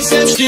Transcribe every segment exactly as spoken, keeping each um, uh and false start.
G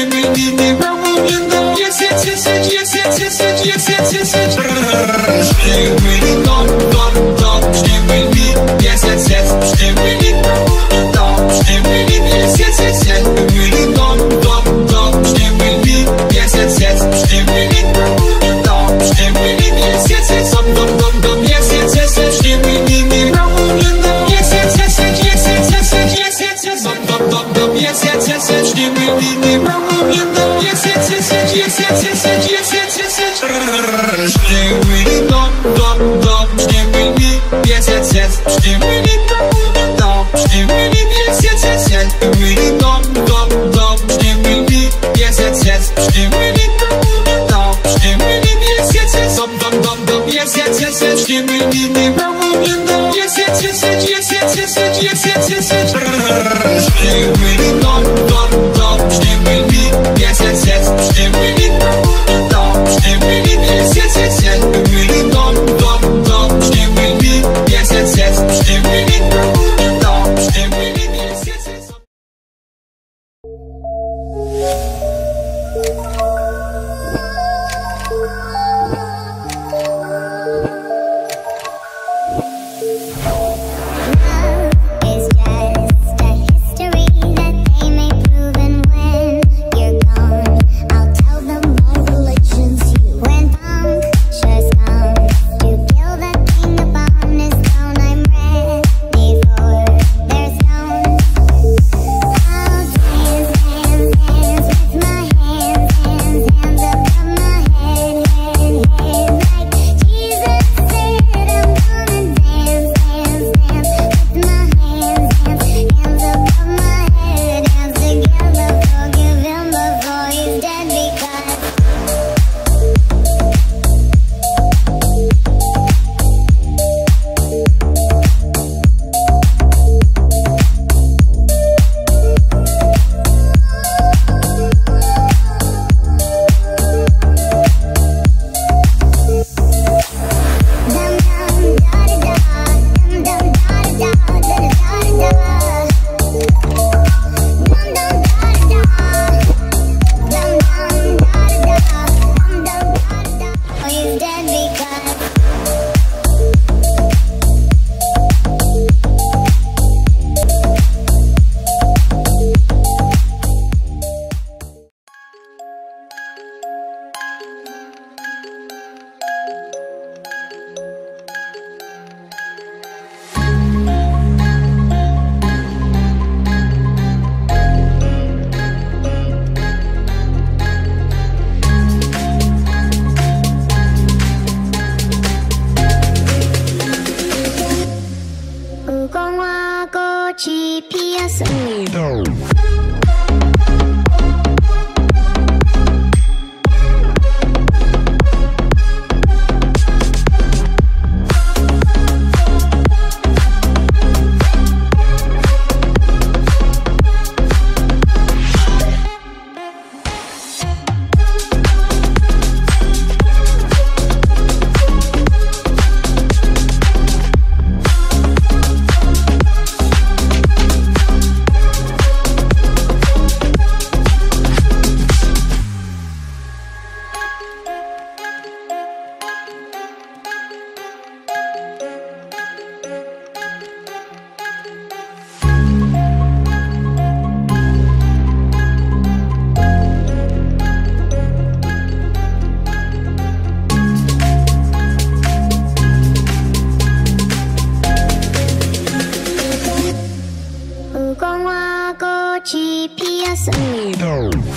P S.